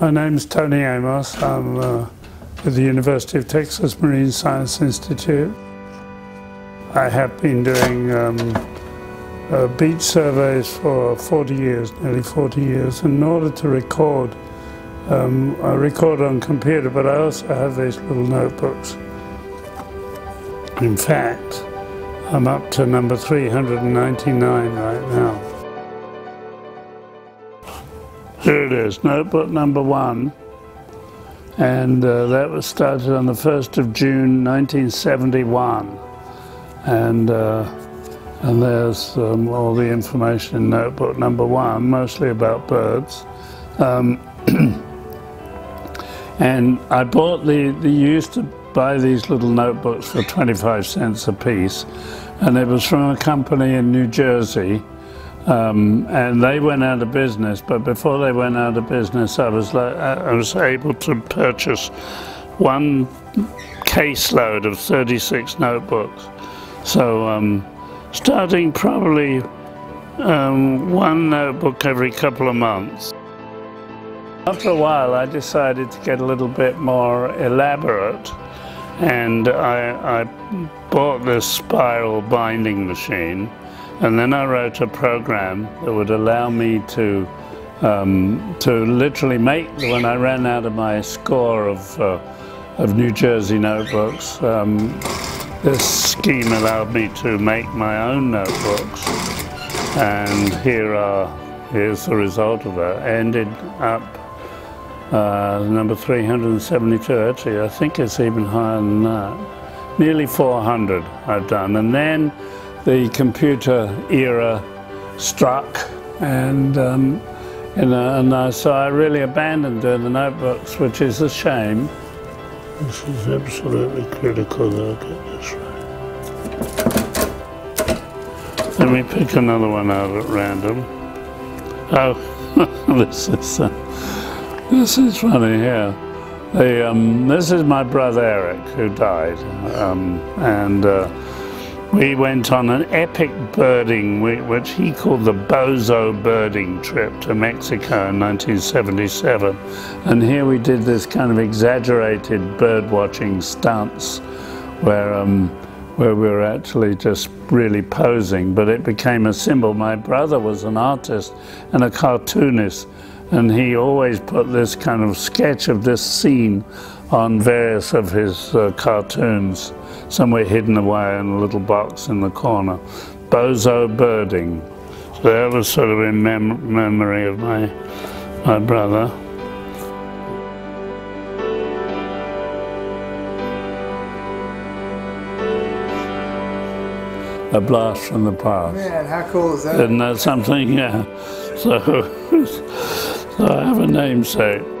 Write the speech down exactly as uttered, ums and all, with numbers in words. My name's Tony Amos. I'm uh, with the University of Texas Marine Science Institute. I have been doing um, uh, beach surveys for forty years, nearly forty years, in order to record. Um, I record on computer, but I also have these little notebooks. In fact, I'm up to number three hundred ninety-nine right now. Here it is, notebook number one, and uh, that was started on the first of June nineteen seventy-one, and uh, and there's um, all the information in notebook number one, mostly about birds. Um, and I bought the, the used to buy these little notebooks for twenty-five cents a piece, and it was from a company in New Jersey. Um, and they went out of business, but before they went out of business, I was, I was able to purchase one caseload of thirty-six notebooks. So um, starting probably um, one notebook every couple of months. After a while, I decided to get a little bit more elaborate, and I, I bought this spiral binding machine. And then I wrote a program that would allow me to um, to literally make, when I ran out of my score of, uh, of New Jersey notebooks, um, this scheme allowed me to make my own notebooks. And here are, here's the result of it. Ended up uh, number three hundred seventy-two, actually I think it's even higher than that. Nearly four hundred I've done, and then the computer era struck, and, um, and, uh, and uh, so I really abandoned doing the notebooks, which is a shame. This is absolutely critical that I get this right. Let me pick another one out at random. Oh, this is uh, this is funny here. The, um, this is my brother Eric, who died, um, and. Uh, We went on an epic birding, which he called the Bozo birding trip to Mexico in nineteen seventy-seven. And here we did this kind of exaggerated bird watching stunts where, um, where we were actually just really posing, but it became a symbol. My brother was an artist and a cartoonist, and he always put this kind of sketch of this scene on various of his uh, cartoons, somewhere hidden away in a little box in the corner. Bozo birding. So that was sort of in mem memory of my, my brother. A blast from the past. Man, how cool is that? Isn't that something? Yeah. So, so I have a namesake.